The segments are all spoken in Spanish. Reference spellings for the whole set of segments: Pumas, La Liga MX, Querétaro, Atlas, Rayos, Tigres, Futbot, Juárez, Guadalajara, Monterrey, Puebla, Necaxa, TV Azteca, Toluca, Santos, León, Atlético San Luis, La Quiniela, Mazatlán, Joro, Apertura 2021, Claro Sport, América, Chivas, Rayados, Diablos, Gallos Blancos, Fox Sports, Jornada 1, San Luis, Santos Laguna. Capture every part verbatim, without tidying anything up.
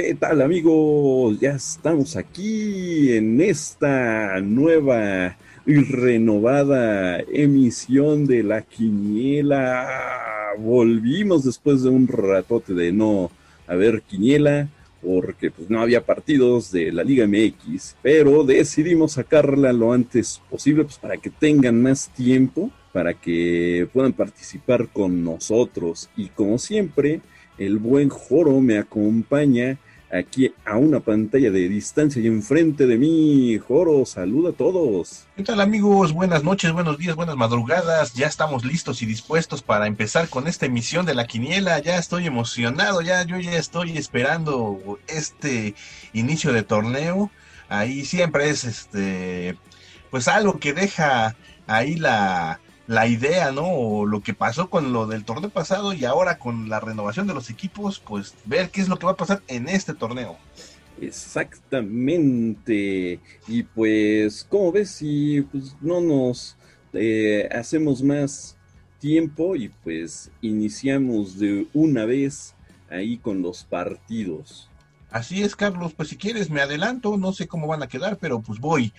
¿Qué tal, amigos? Ya estamos aquí en esta nueva y renovada emisión de La Quiniela. Volvimos después de un ratote de no haber quiniela, porque pues no había partidos de la Liga M X, pero decidimos sacarla lo antes posible, pues para que tengan más tiempo, para que puedan participar con nosotros. Y como siempre, el buen Joro me acompaña aquí a una pantalla de distancia y enfrente de mí. Joro, saluda a todos. ¿Qué tal, amigos? Buenas noches, buenos días, buenas madrugadas. Ya estamos listos y dispuestos para empezar con esta emisión de La Quiniela. Ya estoy emocionado, ya yo ya estoy esperando este inicio de torneo. Ahí siempre es este pues algo que deja ahí la la idea, ¿no? O lo que pasó con lo del torneo pasado y ahora con la renovación de los equipos, pues ver qué es lo que va a pasar en este torneo. Exactamente. Y pues, ¿cómo ves? Si pues, no nos eh, hacemos más tiempo y pues iniciamos de una vez ahí con los partidos. Así es, Carlos. Pues si quieres me adelanto, no sé cómo van a quedar, pero pues voy.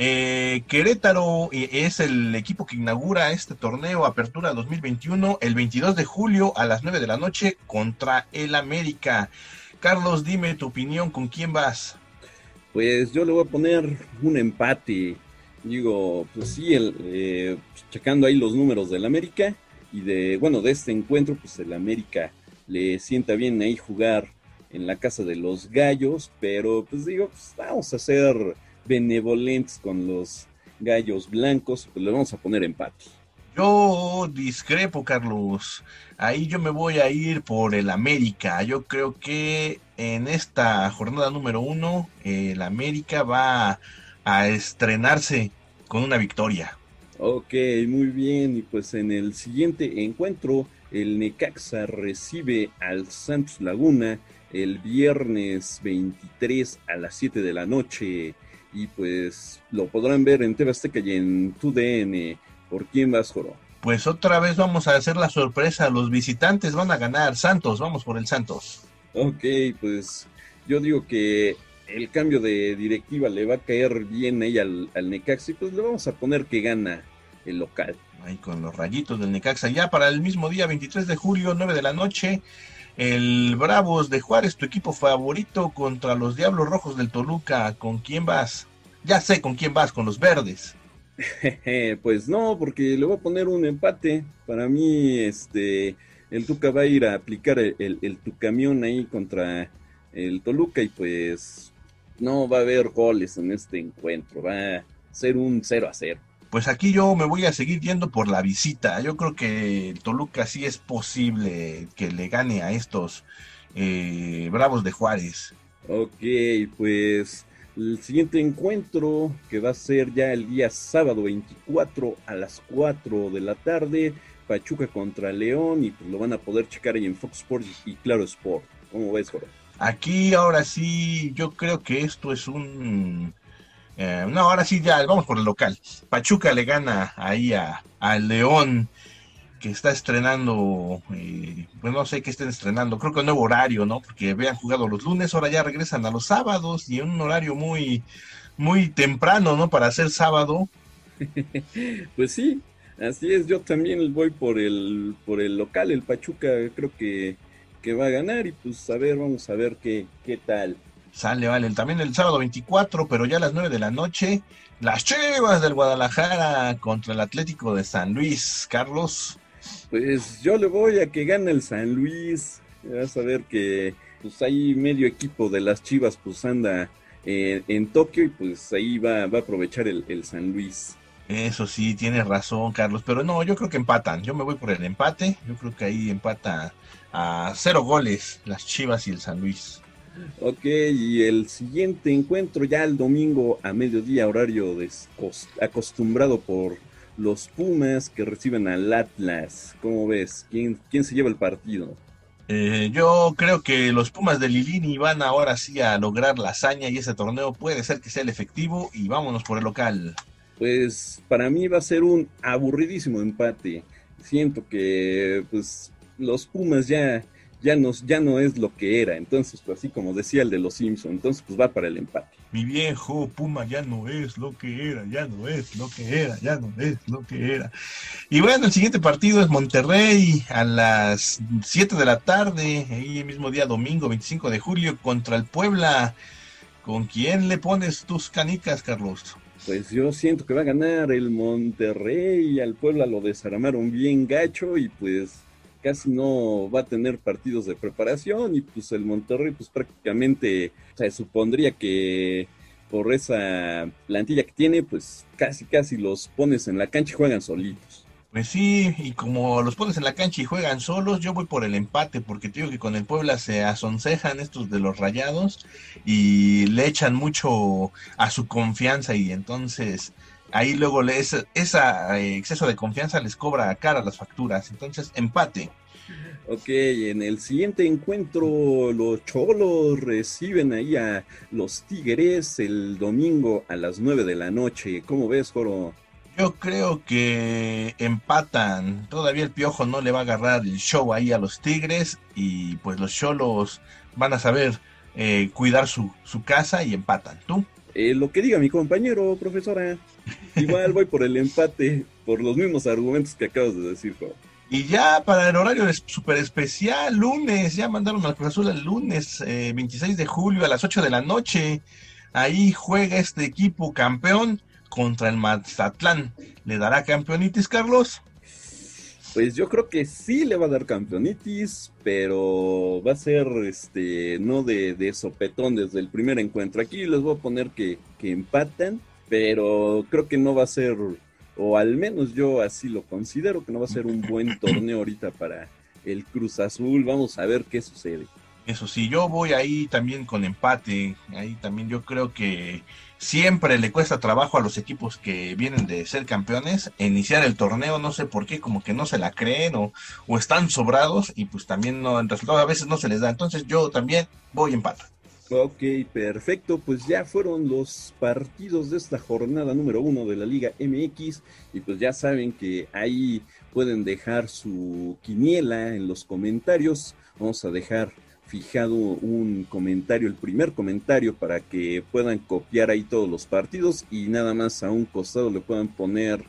Eh, Querétaro es el equipo que inaugura este torneo Apertura dos mil veintiuno el veintidós de julio a las nueve de la noche contra el América. Carlos, dime tu opinión, ¿con quién vas? Pues yo le voy a poner un empate. Digo, pues sí, el, eh, checando ahí los números del América y de, bueno, de este encuentro, pues el América le sienta bien ahí jugar en la casa de los Gallos, pero pues digo, pues vamos a hacer benevolentes con los Gallos Blancos, pues le vamos a poner empate. Yo discrepo, Carlos. Ahí yo me voy a ir por el América. Yo creo que en esta jornada número uno, el América va a estrenarse con una victoria. Ok, muy bien. Y pues en el siguiente encuentro, el Necaxa recibe al Santos Laguna el viernes veintitrés a las siete de la noche. Y pues lo podrán ver en T V Azteca y en tu D N. ¿Por quién vas, Joro? Pues otra vez vamos a hacer la sorpresa. Los visitantes van a ganar. Santos, vamos por el Santos. Ok, pues yo digo que el cambio de directiva le va a caer bien ahí al, al Necaxa. Y pues le vamos a poner que gana el local. Ahí con los rayitos del Necaxa. Ya para el mismo día, veintitrés de julio, nueve de la noche. El Bravos de Juárez, tu equipo favorito, contra los Diablos Rojos del Toluca. ¿Con quién vas? Ya sé con quién vas, con los verdes. Pues no, porque le voy a poner un empate. Para mí, este, el Tuca va a ir a aplicar el, el, el tu camión ahí contra el Toluca y pues no va a haber goles en este encuentro. Va a ser un cero a cero. Pues aquí yo me voy a seguir yendo por la visita. Yo creo que Toluca sí es posible que le gane a estos eh, Bravos de Juárez. Ok, pues el siguiente encuentro, que va a ser ya el día sábado veinticuatro a las cuatro de la tarde, Pachuca contra León, y pues lo van a poder checar ahí en Fox Sports y Claro Sport. ¿Cómo ves, Jorge? Aquí ahora sí, yo creo que esto es un... Eh, no, ahora sí ya, vamos por el local. Pachuca le gana ahí a, a León, que está estrenando, eh, pues no sé qué estén estrenando, creo que un nuevo horario, ¿no? Porque habían jugado los lunes, ahora ya regresan a los sábados y en un horario muy, muy temprano, ¿no? Para hacer sábado. Pues sí, así es, yo también voy por el, por el local, el Pachuca creo que, que va a ganar y pues a ver, vamos a ver qué, qué tal. Sale, vale, también el sábado veinticuatro, pero ya a las nueve de la noche, las Chivas del Guadalajara contra el Atlético de San Luis. Carlos. Pues yo le voy a que gane el San Luis. Vas a ver que pues ahí medio equipo de las Chivas pues anda eh, en Tokio y pues ahí va, va a aprovechar el, el San Luis. Eso sí, tienes razón, Carlos, pero no, yo creo que empatan. Yo me voy por el empate, yo creo que ahí empata a cero goles las Chivas y el San Luis. Ok, y el siguiente encuentro ya el domingo a mediodía, horario acostumbrado por los Pumas que reciben al Atlas. ¿Cómo ves? ¿Quién, quién se lleva el partido? Eh, yo creo que los Pumas de Lilini van ahora sí a lograr la hazaña y ese torneo puede ser que sea el efectivo y vámonos por el local. Pues para mí va a ser un aburridísimo empate. Siento que pues los Pumas ya... ya no, ya no es lo que era. Entonces, pues así como decía el de los Simpson, entonces pues va para el empate. Mi viejo Puma ya no es lo que era, ya no es lo que era, ya no es lo que era. Y bueno, el siguiente partido es Monterrey a las siete de la tarde, el mismo día domingo veinticinco de julio, contra el Puebla. ¿Con quién le pones tus canicas, Carlos? Pues yo siento que va a ganar el Monterrey, al Puebla lo desarmaron bien gacho y pues casi no va a tener partidos de preparación y pues el Monterrey pues prácticamente, o sea, supondría que por esa plantilla que tiene pues casi casi los pones en la cancha y juegan solitos. Pues sí, y como los pones en la cancha y juegan solos, yo voy por el empate, porque te digo que con el Puebla se asoncejan estos de los Rayados y le echan mucho a su confianza y entonces ahí luego ese exceso de confianza les cobra cara las facturas, entonces empate. Ok, en el siguiente encuentro los Cholos reciben ahí a los Tigres el domingo a las nueve de la noche, ¿cómo ves, Joro? Yo creo que empatan, todavía el Piojo no le va a agarrar el show ahí a los Tigres y pues los Cholos van a saber eh, cuidar su, su casa y empatan, ¿tú? Eh, lo que diga mi compañero, profesora, igual voy por el empate, por los mismos argumentos que acabas de decir, Juan. Y ya para el horario super especial, lunes, ya mandaron al Cruz Azul el lunes eh, veintiséis de julio a las ocho de la noche, ahí juega este equipo campeón contra el Mazatlán. ¿Le dará campeonitis, Carlos? Pues yo creo que sí le va a dar campeonitis, pero va a ser este no de, de sopetón desde el primer encuentro. Aquí les voy a poner que, que empatan, pero creo que no va a ser, o al menos yo así lo considero, que no va a ser un buen torneo ahorita para el Cruz Azul. Vamos a ver qué sucede. Eso sí, yo voy ahí también con empate, ahí también yo creo que siempre le cuesta trabajo a los equipos que vienen de ser campeones iniciar el torneo, no sé por qué, como que no se la creen o, o están sobrados y pues también no, el resultado a veces no se les da, entonces yo también voy empate. Ok, perfecto, pues ya fueron los partidos de esta jornada número uno de la Liga M X y pues ya saben que ahí pueden dejar su quiniela en los comentarios, vamos a dejar fijado un comentario, el primer comentario para que puedan copiar ahí todos los partidos y nada más a un costado le puedan poner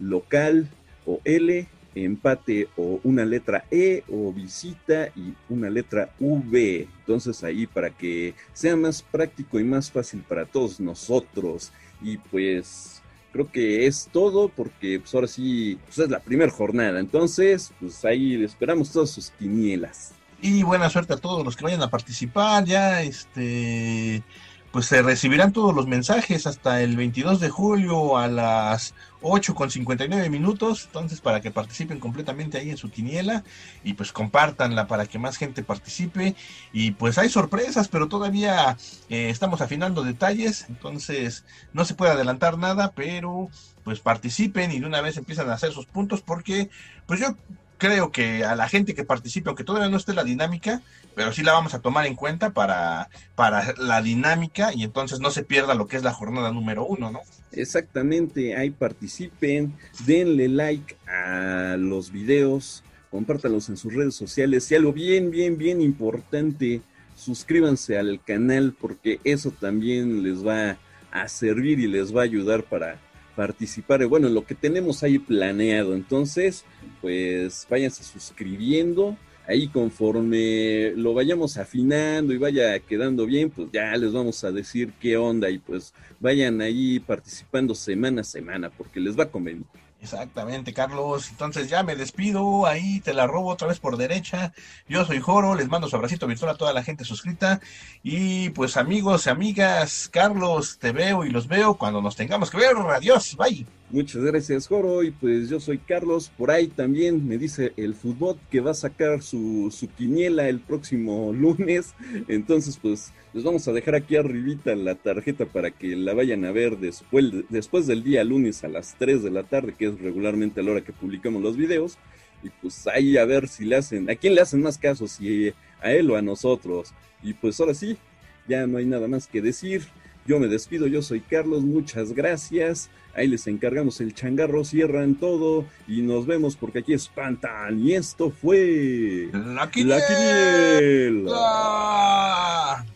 local o L, empate o una letra E o visita y una letra V. Entonces ahí para que sea más práctico y más fácil para todos nosotros y pues creo que es todo porque pues ahora sí pues es la primera jornada, entonces pues ahí esperamos todas sus quinielas. Y buena suerte a todos los que vayan a participar, ya este pues se recibirán todos los mensajes hasta el veintidós de julio a las ocho con cincuenta y nueve minutos, entonces para que participen completamente ahí en su quiniela y pues compártanla para que más gente participe y pues hay sorpresas, pero todavía eh, estamos afinando detalles, entonces no se puede adelantar nada, pero pues participen y de una vez empiezan a hacer sus puntos porque pues yo creo que a la gente que participe, aunque todavía no esté la dinámica, pero sí la vamos a tomar en cuenta para, para la dinámica y entonces no se pierda lo que es la jornada número uno, ¿no? Exactamente, ahí participen, denle like a los videos, compártalos en sus redes sociales y algo bien, bien, bien importante, suscríbanse al canal porque eso también les va a servir y les va a ayudar para participar, bueno, lo que tenemos ahí planeado, entonces pues váyanse suscribiendo ahí conforme lo vayamos afinando y vaya quedando bien, pues ya les vamos a decir qué onda y pues vayan ahí participando semana a semana porque les va a convenir. Exactamente, Carlos, entonces ya me despido, ahí te la robo otra vez por derecha, yo soy Joro, les mando su abracito virtual a toda la gente suscrita, y pues amigos y amigas, Carlos, te veo y los veo cuando nos tengamos que ver, adiós, bye. Muchas gracias, Joro, y pues yo soy Carlos, por ahí también me dice el Futbot que va a sacar su, su quiniela el próximo lunes, entonces pues les vamos a dejar aquí arribita la tarjeta para que la vayan a ver después, después del día lunes a las tres de la tarde, que es regularmente a la hora que publicamos los videos, y pues ahí a ver si le hacen, a quién le hacen más caso, si a él o a nosotros, y pues ahora sí, ya no hay nada más que decir, Yo me despido, yo soy Carlos, muchas gracias. Ahí les encargamos el changarro, cierran todo y nos vemos porque aquí espantan. Y esto fue... ¡La Quiniela! La Quiniela.